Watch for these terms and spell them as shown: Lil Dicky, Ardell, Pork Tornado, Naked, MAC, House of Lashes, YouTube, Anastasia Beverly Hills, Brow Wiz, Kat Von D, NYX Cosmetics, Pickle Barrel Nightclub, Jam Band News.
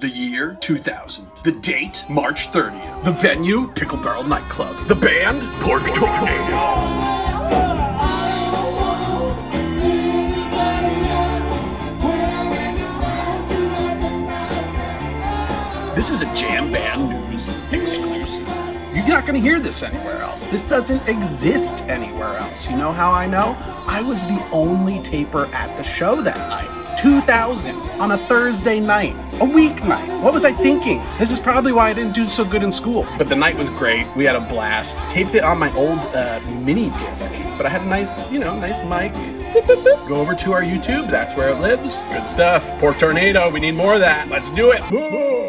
The year, 2000. The date, March 30th. The venue, Pickle Barrel Nightclub. The band, Pork Tornado. This is a Jam Band News exclusive. You're not going to hear this anywhere else. This doesn't exist anywhere else. You know how I know? I was the only taper at the show that night. 2000 on a Thursday night, a weeknight. What was I thinking? This is probably why I didn't do so good in school. But the night was great. We had a blast. Taped it on my old mini disc, but I had a nice, nice mic. Go over to our YouTube. That's where it lives. Good stuff. Pork Tornado. We need more of that. Let's do it.